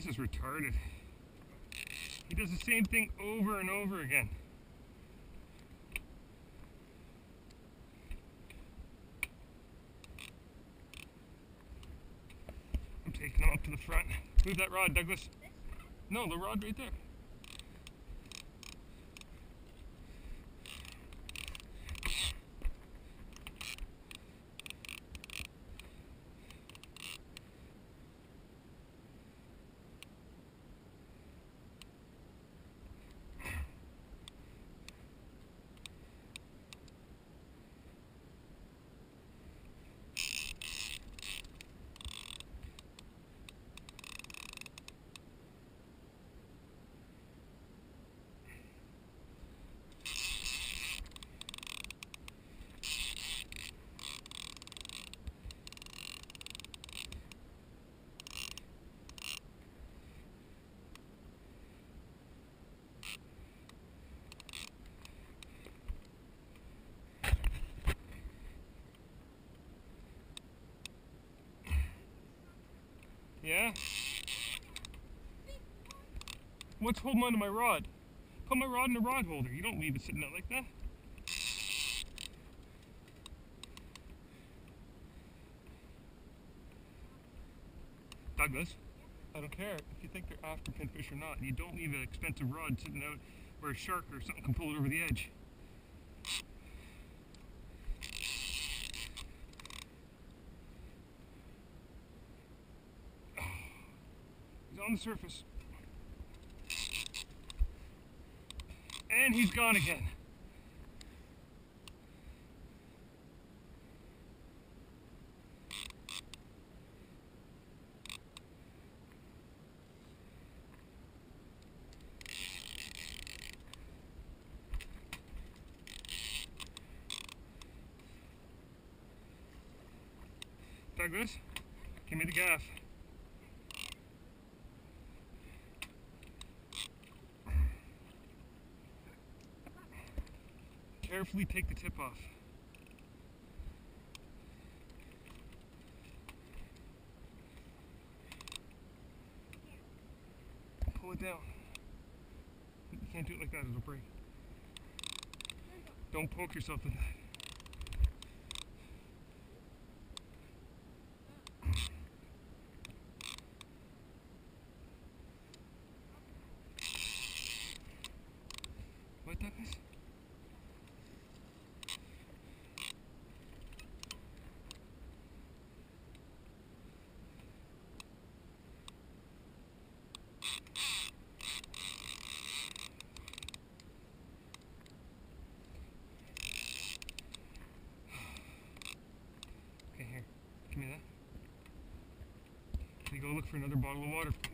This is retarded. He does the same thing over and over again. I'm taking him up to the front. Move that rod, Douglas. No, the rod right there. Yeah? What's holding onto my rod? Put my rod in a rod holder. You don't leave it sitting out like that. Douglas, I don't care if you think they're after pinfish or not. You don't leave an expensive rod sitting out where a shark or something can pull it over the edge. On the surface. And he's gone again. Douglas, give me the gaff. Carefully take the tip off. Pull it down. You can't do it like that, it'll break. Don't poke yourself in that. Go look for another bottle of water, please.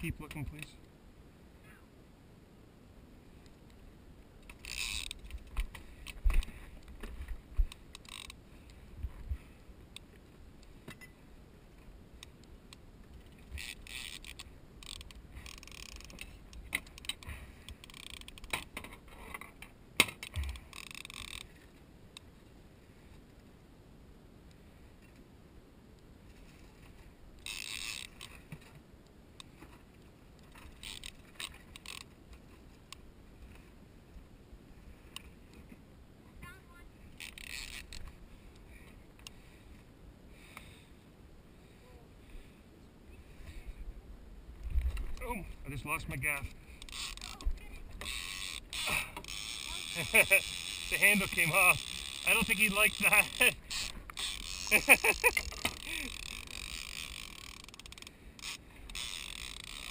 Keep looking, please. I just lost my gaff. The handle came off. I don't think he liked that.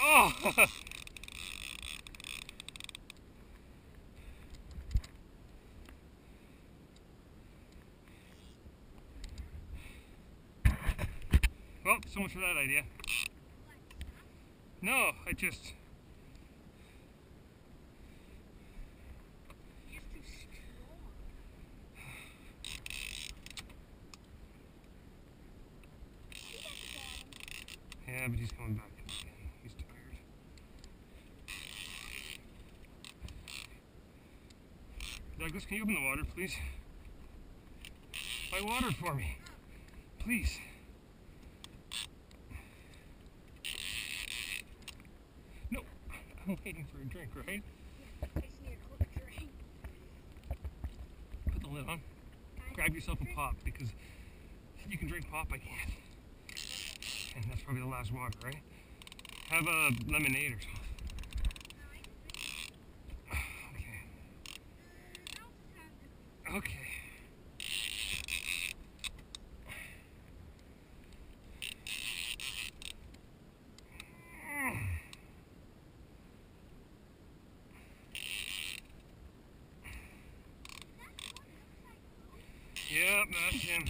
Oh! So much for that idea. No, I just... Yeah, but he's coming back. He's tired. Douglas, can you open the water, please? Buy water for me. Please. No, I'm waiting for a drink, right? Yeah, I need a quick drink. Put the lid on. Grab yourself a pop, because you can drink pop, I can't. And that's probably the last water, right? Have a lemonade or something. Okay. Okay. Yep, that's him.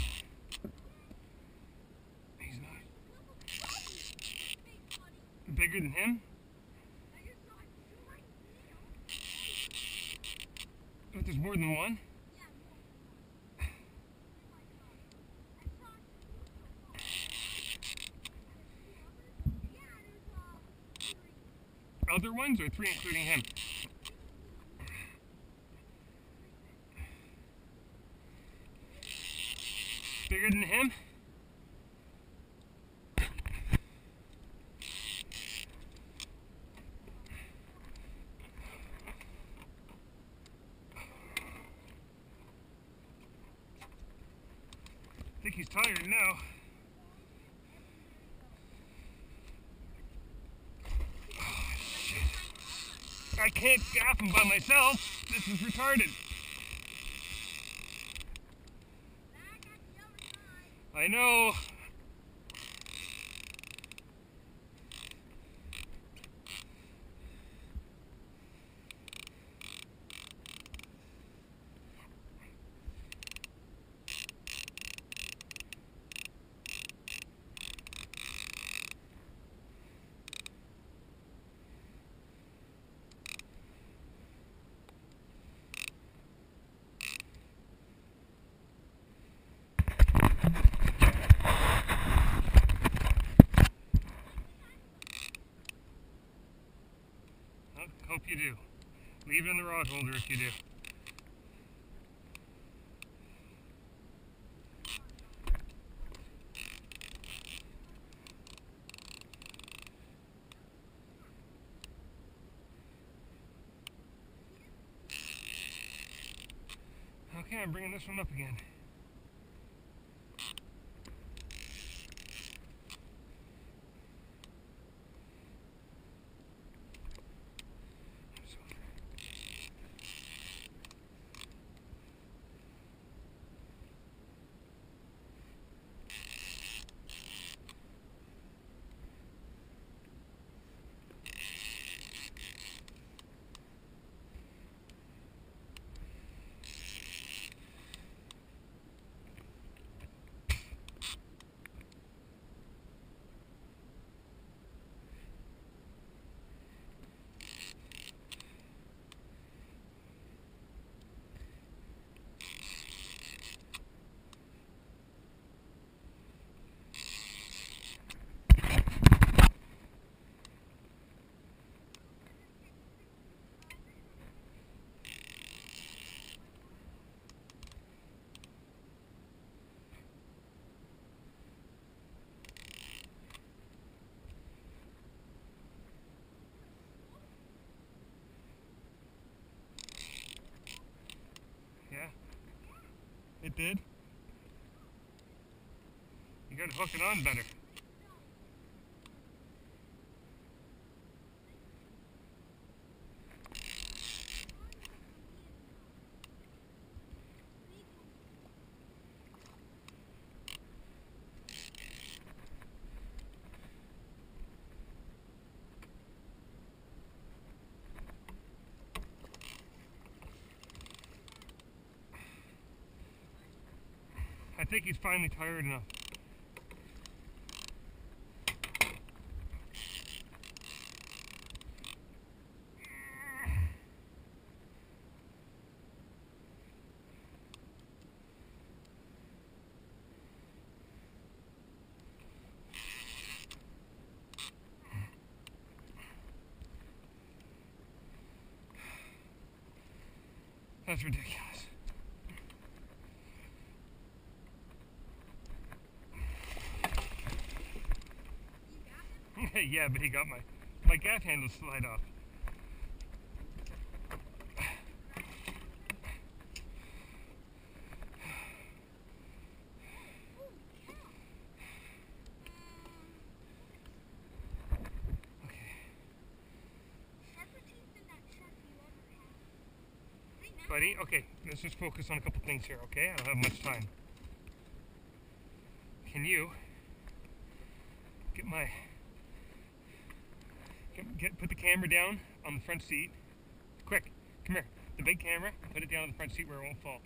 Bigger than him? But there's more than one? Other ones or three including him? Bigger than him? I think he's tired now. Oh, shit. I can't gaff him by myself. This is retarded. I know. Hope you do. Leave it in the rod holder if you do. Okay, I'm bringing this one up again. It did? You gotta hook it on better. I think he's finally tired enough. That's ridiculous. You got him? Yeah, but he got my gaff handle slide off. Buddy, okay, let's just focus on a couple things here, okay? I don't have much time. Can you get my... put the camera down on the front seat. Quick, come here. The big camera, put it down on the front seat where it won't fall.